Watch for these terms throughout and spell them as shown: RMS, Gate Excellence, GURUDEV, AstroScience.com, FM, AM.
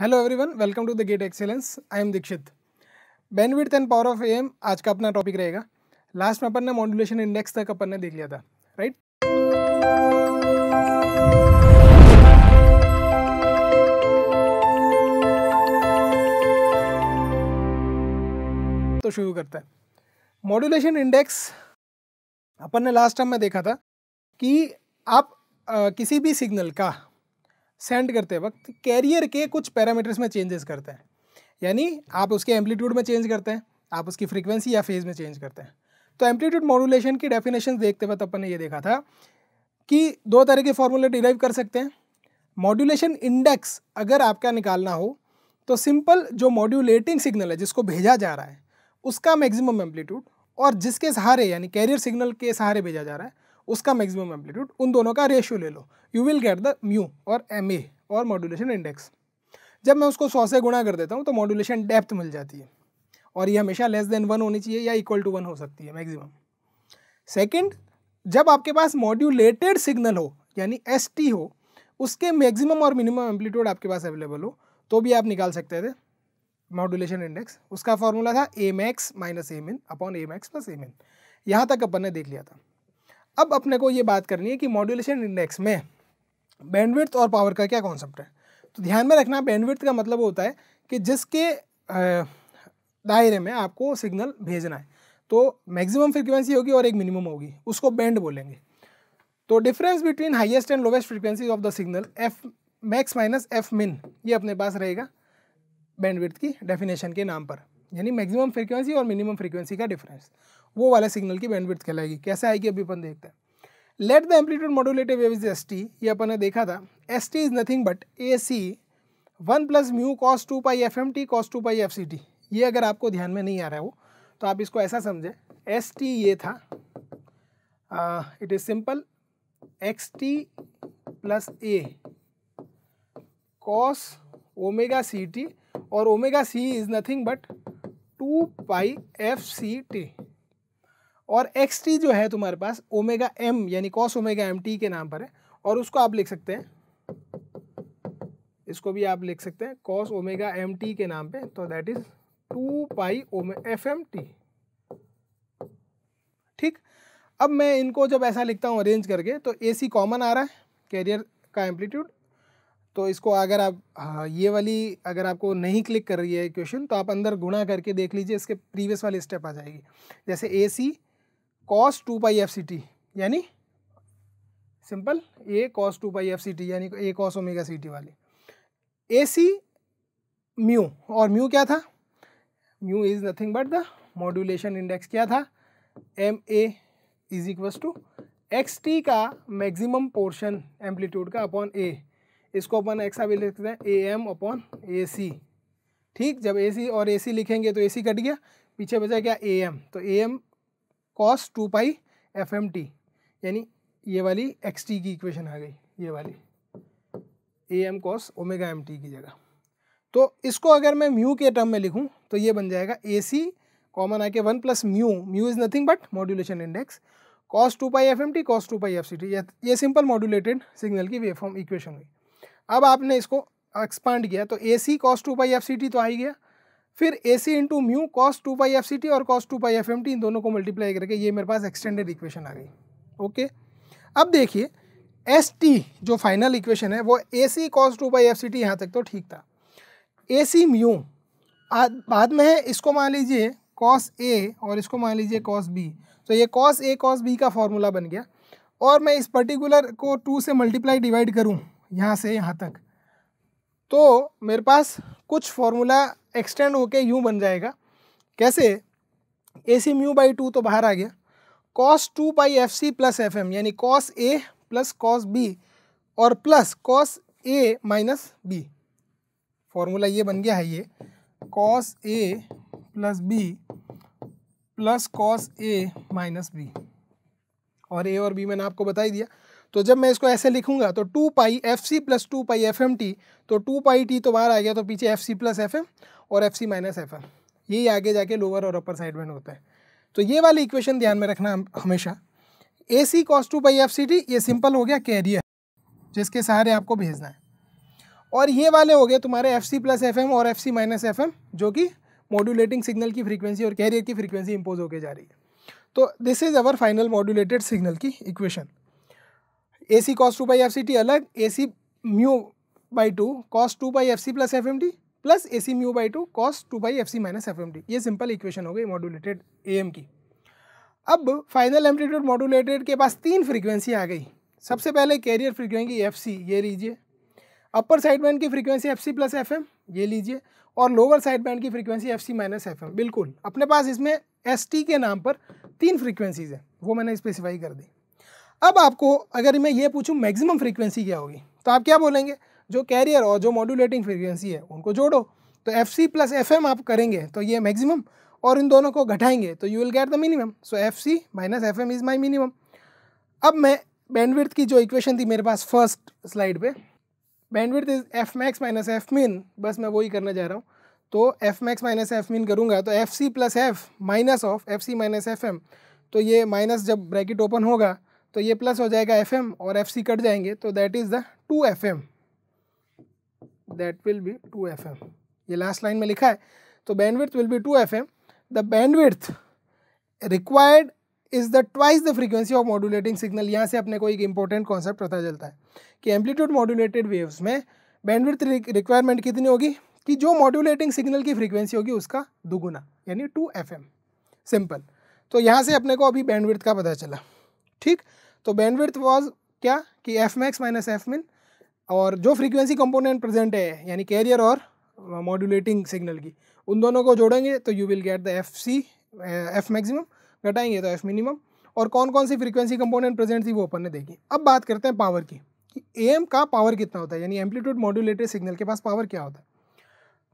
Hello everyone, welcome to the gate excellence. I am Dikshit. Benefit and power of M आज का अपना topic रहेगा। Last में अपन ने मॉड्यूलेशन इंडेक्स तक अपन ने देख लिया था, राइट। तो शुरू करते हैं। मॉड्यूलेशन इंडेक्स अपन ने लास्ट टाइम में देखा था कि आप किसी भी सिग्नल का सेंड करते वक्त कैरियर के कुछ पैरामीटर्स में चेंजेस करते हैं, यानी आप उसके एम्पलीट्यूड में चेंज करते हैं, आप उसकी फ्रीक्वेंसी या फेज़ में चेंज करते हैं। तो एम्पलीट्यूड मॉड्यूलेशन की डेफिनेशन देखते वक्त अपन ने ये देखा था कि दो तरह के फॉर्मूले डिराइव कर सकते हैं। मॉड्यूलेशन इंडेक्स अगर आपका निकालना हो तो सिंपल जो मॉड्यूलेटिंग सिग्नल है, जिसको भेजा जा रहा है, उसका मैक्सिमम एम्पलीट्यूड और जिसके सहारे यानी कैरियर सिग्नल के सहारे भेजा जा रहा है उसका मैक्सिमम एम्पलीट्यूड, उन दोनों का रेशियो ले लो। You will get the mu और एम ए और मॉड्यूलेशन इंडेक्स। जब मैं उसको 100 से गुणा कर देता हूँ तो मॉड्यूलेशन डेप्थ मिल जाती है, और ये हमेशा लेस देन 1 होनी चाहिए या इक्वल टू 1 हो सकती है मैक्सिमम। सेकंड, जब आपके पास मॉड्यूलेटेड सिग्नल हो यानी एस टी हो, उसके मैक्सिमम और मिनिमम एम्पलीट्यूड आपके पास अवेलेबल हो तो भी आप निकाल सकते थे मॉड्यूलेशन इंडेक्स। उसका फॉर्मूला था M x minus M in upon M x plus M in. यहाँ तक अपन ने देख लिया था। अब अपने को ये बात करनी है कि मॉड्यूलेशन इंडेक्स में बैंडविड्थ और पावर का क्या कॉन्सेप्ट है। तो ध्यान में रखना, बैंडविड्थ का मतलब होता है कि जिसके दायरे में आपको सिग्नल भेजना है, तो मैक्सिमम फ्रीक्वेंसी होगी और एक मिनिमम होगी, उसको बैंड बोलेंगे। तो difference between highest and lowest frequencies of the signal F max minus F min, ये अपने पास रहेगा बैंडविड्थ की डेफिनेशन के नाम पर, यानी मैक्सिमम फ्रीक्वेंसी और मिनिमम फ्रीक्वेंसी का डिफरेंस, वो वाला सिग्नल की बैंडविड्थ कहलाएगी। कैसे आएगी अभी अपन देखते हैं। Let the amplitude modulated wave is S T, ये अपन ने देखा था। S T is nothing but A C 1 plus mu cos 2 pi F M T cos 2 pi F C T. ये अगर आपको ध्यान में नहीं आ रहा है वो, तो आप इसको ऐसा समझें, एस टी ये था, it is simple X T plus A cos omega C T, और omega C is nothing but 2 pi F C T, और एक्स टी जो है तुम्हारे पास ओमेगा एम यानी कॉस ओमेगा एम टी के नाम पर है, और उसको आप लिख सकते हैं, इसको भी आप लिख सकते हैं कॉस ओमेगा एम टी के नाम पे, तो that is 2 pi F M T. ठीक। अब मैं इनको जब ऐसा लिखता हूँ अरेंज करके, तो ए सी कॉमन आ रहा है कैरियर का एम्पलीट्यूड, तो इसको अगर आप ये वाली अगर आपको नहीं क्लिक कर रही है क्वेश्चन, तो आप अंदर गुणा करके देख लीजिए, इसके प्रीवियस वाली स्टेप आ जाएगी। जैसे A C cos 2 pi F C T, यानी simple A cos 2 pi F C T, यानी A cos omega C T वाली। ए सी म्यू, और म्यू क्या था, mu is nothing but the modulation index क्या था, M A is equals to X T का maximum portion amplitude का upon A, इसको अपन एक्सा भी लिखते हैं ए एम अपॉन ए सी। ठीक, जब ए सी और ए सी लिखेंगे तो ए सी कट गया, पीछे बचा क्या ए एम, तो A M cos 2 pi F M T, यानी ये वाली एक्स टी की इक्वेशन आ गई, ये वाली A M cos omega M T की जगह। तो इसको अगर मैं म्यू के टर्म में लिखूं तो ये बन जाएगा ए सी कॉमन आके 1 plus mu, mu is nothing but modulation index cos 2 pi F M T cos 2 pi F C T. ये सिंपल मॉड्यूलेटेड सिग्नल की वेवफॉर्म इक्वेशन हुई। अब आपने इसको एक्सपांड किया तो A C cos 2 pi F C T तो आ ही गया, फिर A C into mu cos 2 pi F C T और cos 2 pi F M T, इन दोनों को मल्टीप्लाई करके ये मेरे पास एक्सटेंडेड इक्वेशन आ गई। ओके, अब देखिए एस टी जो फाइनल इक्वेशन है वो A C cos 2 pi F C T, यहाँ तक तो ठीक था। ए सी म्यू बाद में है, इसको मान लीजिए कॉस ए और इसको मान लीजिए कॉस बी, तो ये कॉस ए कॉस बी का फॉर्मूला बन गया, और मैं इस पर्टिकुलर को 2 से मल्टीप्लाई डिवाइड करूँ यहाँ से यहाँ तक, तो मेरे पास कुछ फॉर्मूला एक्सटेंड होके यूँ बन जाएगा। कैसे, ए सी म्यू बाई 2 तो बाहर आ गया, cos 2 pi F C plus F M, यानी cos A plus cos B और plus cos A minus B, formula ये बन गया है, ये cos A plus B plus cos A minus B, और ए और बी मैंने आपको बता ही दिया। तो जब मैं इसको ऐसे लिखूंगा तो 2 pi F C plus 2 pi F M T, तो 2 पाई टी तो बाहर आ गया, तो पीछे F C plus F M और F C minus F M, यही आगे जाके लोअर और अपर साइड बैंड होता है। तो ये वाली इक्वेशन ध्यान में रखना हमेशा। A C cos 2 pi F C T ये सिंपल हो गया कैरियर, जिसके सहारे आपको भेजना है, और ये वाले हो गए तुम्हारे FC+FM और FC-FM जो कि मॉड्यूलेटिंग सिग्नल की फ्रीक्वेंसी और कैरियर की फ्रीक्वेंसी इंपोज होकर जा रही है। तो this is our final modulated signal की equation. AC cos 2 pi FCT अलग, AC μ/2 cos 2 pi FC+FMT plus AC μ/2 cos 2 pi FC-FMT। ये सिंपल इक्वेशन हो गई मॉड्यूलेटेड AM की। अब फाइनल एम्पलीट्यूड मॉड्यूलेटेड के पास तीन फ्रीक्वेंसी आ गई। सबसे पहले कैरियर फ्रीक्वेंसी FC ये लीजिए, अपर साइड बैंड की फ्रीक्वेंसी FC+FM ये लीजिए और लोअर साइड बैंड की फ्रीक्वेंसी FC-FM। बिल्कुल अपने पास इसमें ST के नाम पर तीन फ्रीक्वेंसीज हैं, वो मैंने स्पेसिफाई कर दी। अब आपको अगर मैं ये पूछूं मैक्सिमम फ्रीक्वेंसी क्या होगी तो आप क्या बोलेंगे, जो कैरियर और जो मॉड्यूलेटिंग फ्रीक्वेंसी है उनको जोड़ो। तो FC+FM आप करेंगे तो ये मैक्सिमम और इन दोनों को घटाएंगे तो you will get the minimum. So FC-FM is my minimum. अब मैं बैंडविड्थ की जो इक्वेशन थी मेरे पास फर्स्ट स्लाइड पे, बैंडविड्थ इज Fmax-Fmin, बस मैं वही करने जा रहा हूँ। तो Fmax-Fmin करूँगा तो FC+F - FC-FM, तो ये माइनस जब ब्रैकेट ओपन होगा तो ये प्लस हो जाएगा FM और FC कट जाएंगे तो that is the 2FM, that will be 2FM। ये लास्ट लाइन में लिखा है तो bandwidth will be 2FM। The bandwidth required is the twice the frequency of modulating signal. यहाँ से अपने को एक इंपॉर्टेंट कॉन्सेप्ट पता चलता है कि एम्पलीट्यूड मॉड्यूलेटेड वेव्स में बैंडविड्थ रिक्वायरमेंट कितनी होगी कि जो मॉड्यूलेटिंग सिग्नल की फ्रीक्वेंसी होगी उसका दोगुना यानी 2FM। सिंपल। तो यहाँ से अपने को अभी बैंडविड्थ का पता चला, ठीक। तो बैंडविड्थ वॉज क्या कि Fmax-Fmin और जो फ्रीक्वेंसी कंपोनेंट प्रेजेंट है यानी कैरियर और मॉड्यूलेटिंग सिग्नल की उन दोनों को जोड़ेंगे तो you will get the F maximum घटाएंगे तो F मिनिमम। और कौन कौन सी फ्रीक्वेंसी कंपोनेंट प्रेजेंट थी वो अपन ने देखी। अब बात करते हैं पावर की कि AM का पावर कितना होता है यानी एम्पलीट्यूड मॉड्यूलेटेड सिग्नल के पास पावर क्या होता है।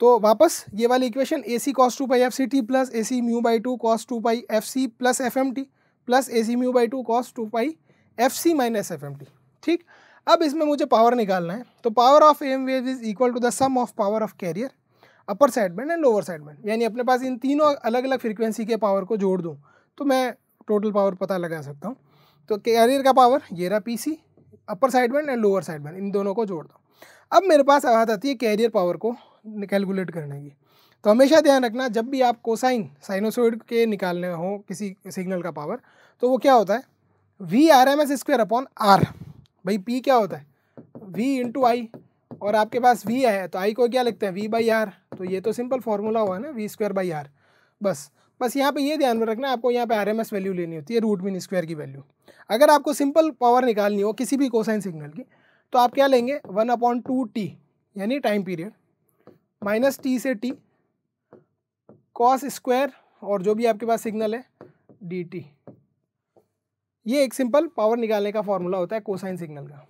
तो वापस ये वाली equation AC cos 2 pi FCT plus AC μ/2 cos 2 pi FC+FMT plus AC μ/2 cos 2 pi FC-FMT, ठीक। अब इसमें मुझे पावर निकालना है तो power of AM wave is equal to the sum of power of carrier, upper side band and lower side band. यानी अपने पास इन तीनों अलग अलग फ्रीक्वेंसी के पावर को जोड़ दूं तो मैं टोटल पावर पता लगा सकता हूँ। तो कैरियर का पावर ये रहा PC, upper side band and lower side band इन दोनों को जोड़ दो। अब मेरे पास बात आती है कैरियर पावर को कैलकुलेट करने की। तो हमेशा ध्यान रखना जब भी आप कोसाइन साइनोसॉइड के निकालने हो किसी सिग्नल का पावर तो वो क्या होता है Vrms² / R। भाई P क्या होता है V × I और आपके पास V है तो I को क्या लिखते हैं V/R। तो ये तो सिंपल फार्मूला हुआ है ना V² / R। बस यहाँ पे ये ध्यान में रखना आपको यहाँ पे RMS वैल्यू लेनी होती है, रूट मीन स्क्वायर की वैल्यू। अगर आपको सिंपल पावर निकालनी हो किसी भी कोसाइन सिग्नल की तो आप क्या लेंगे 1/2T यानी टाइम पीरियड -T से T कॉस स्क्वायर और जो भी आपके पास सिग्नल है DT। ये एक सिंपल पावर निकालने का फार्मूला होता है कोसाइन सिग्नल का।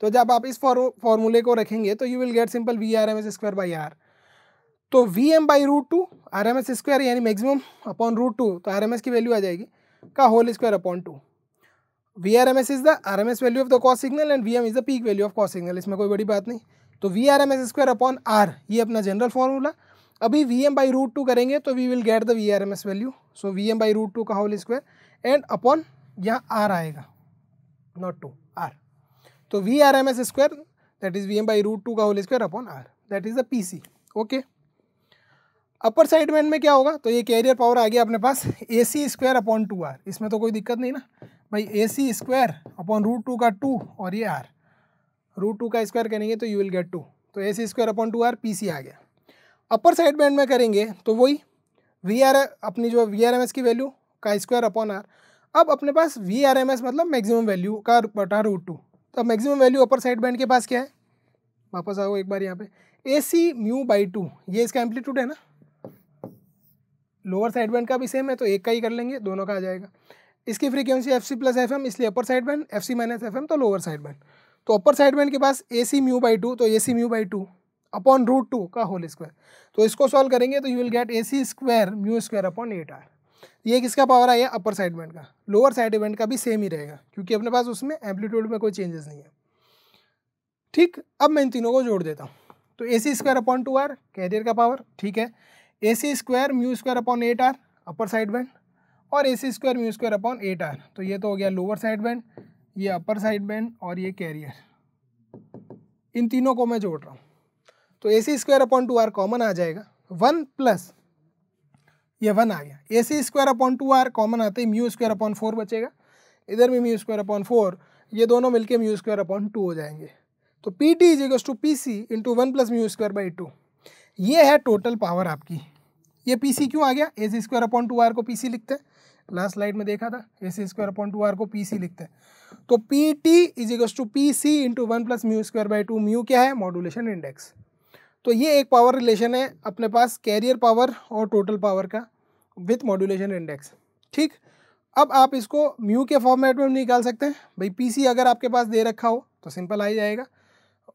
तो जब आप इस फार्मूले को रखेंगे तो you will get simple Vrms² / R। तो Vm/√2 Rms² यानी मैक्सिमम अपॉन √2 तो RMS की वैल्यू आ जाएगी का whole square upon 2। Vrms is the RMS value of the cos signal and Vm is the peak value of cos signal, इसमें कोई बड़ी बात नहीं। तो Vrms² / R ये अपना जनरल फार्मूला। अभी Vm/√2 करेंगे तो we will get the Vrms value. So Vm/√2 का होल स्क्वायर एंड अपॉन यहाँ R आएगा not 2 R। तो Vrms² दैट इज Vm/√2 का whole square upon R that is the PC, okay. Upper side band में क्या होगा तो ये कैरियर पावर आ गया अपने पास AC² / 2R। इसमें तो कोई दिक्कत नहीं ना भाई, AC² / √2 का 2 और ये R, √2 का स्क्वायर करेंगे तो यू विल गेट 2। तो AC² / 2R PC आ गया। अपर साइड बैंड में करेंगे तो वही Vrms की वैल्यू का स्क्वायर अपॉन R। अब अपने पास Vrms मतलब मैक्सिमम वैल्यू का बटा √2। तो maximum value upper side band के पास क्या है, वापस आओ एक बार यहाँ पे AC μ/2 ये इसका एम्पलीट्यूड है ना। लोअर साइड बैंड का भी सेम है तो एक का ही कर लेंगे, दोनों का आ जाएगा। इसकी फ्रीक्वेंसी FC+FM इसलिए अपर साइड बैंड, FC-FM तो लोअर साइड बैंड। तो अपर साइड बैंड के पास AC μ/2 तो AC μ/2 अपॉन √2 का होल स्क्वायर। तो इसको सॉल्व करेंगे तो you will gate AC² μ² / 8R। ये किसका पावर आया अपर साइड बैंड का, लोअर साइड बैंड का भी सेम ही रहेगा क्योंकि अपने पास उसमें एम्पलीट्यूड में कोई चेंजेस नहीं है, ठीक। अब मैं इन तीनों को जोड़ देता हूँ तो AC² / 2R कैरियर का पावर, ठीक है। AC² μ² / 8R अपर साइड बैंड और AC² μ² / 8R। तो ये तो हो गया लोअर साइड बैंड, ये अपर साइड बैंड और ये कैरियर, इन तीनों को मैं जोड़ रहा हूँ। तो A C square upon 2 R common आ जाएगा, 1 प्लस ये 1 आ गया, A C square upon 2 R common आते ही म्यू स्क्वायर अपॉन 4 बचेगा, इधर भी म्यू स्क्वायर अपॉन 4, ये दोनों मिलके म्यू स्क्वायर अपॉन 2 हो जाएंगे। तो P T equals to P C into 1 plus mu square by 2, ये है टोटल पावर आपकी। ये पी सी क्यों आ गया, A C square upon 2 R को पी सी लिखते हैं, लास्ट स्लाइड में देखा था, A C square upon 2 R को पी सी लिखते हैं। तो P T equals to P C into 1 plus mu square by 2, mu क्या है, मॉड्यूलेशन इंडेक्स। तो ये एक पावर रिलेशन है अपने पास कैरियर पावर और टोटल पावर का विथ मॉड्यूलेशन इंडेक्स। ठीक, अब आप इसको म्यू के फॉर्मेट में निकाल सकते हैं भाई, पीसी अगर आपके पास दे रखा हो तो सिंपल आ ही जाएगा,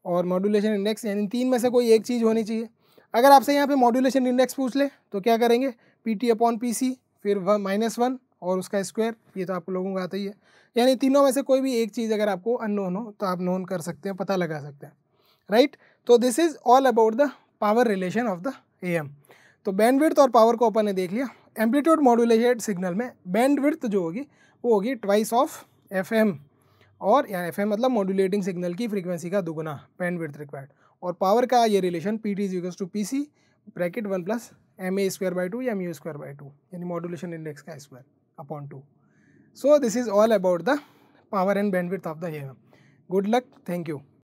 और मॉड्यूलेशन इंडेक्स यानी तीन में से कोई एक चीज़ होनी चाहिए। अगर आपसे यहाँ पे मॉड्यूलेशन इंडेक्स पूछ ले तो क्या करेंगे, पीटी अपॉन पीसी फिर -1 और उसका स्क्वायर, ये तो आप लोगों को आता ही है। यानी तीनों में से कोई भी एक चीज़ अगर आपको अननोन हो तो आप नोन कर सकते हैं, पता लगा सकते हैं, राइट। तो this is all about the power relation of the AM. तो बैंडविड्थ और पावर को अपन ने देख लिया। एम्पलीट्यूड मॉड्यूलेटेड सिग्नल में बैंडविड्थ जो होगी वो होगी ट्वाइस ऑफ एफएम, और या एफएम मतलब मॉड्यूलेटिंग सिग्नल की फ्रीक्वेंसी का दोगुना बैंडविड्थ रिक्वायर्ड। और पावर का ये relation P T equals to P C bracket 1 plus M A square by 2 या म्यू स्क्वायर बाई 2 यानी मॉड्यूलेशन इंडेक्स का square upon 2। So this is all about the power and bandwidth of the AM. Good luck, thank you.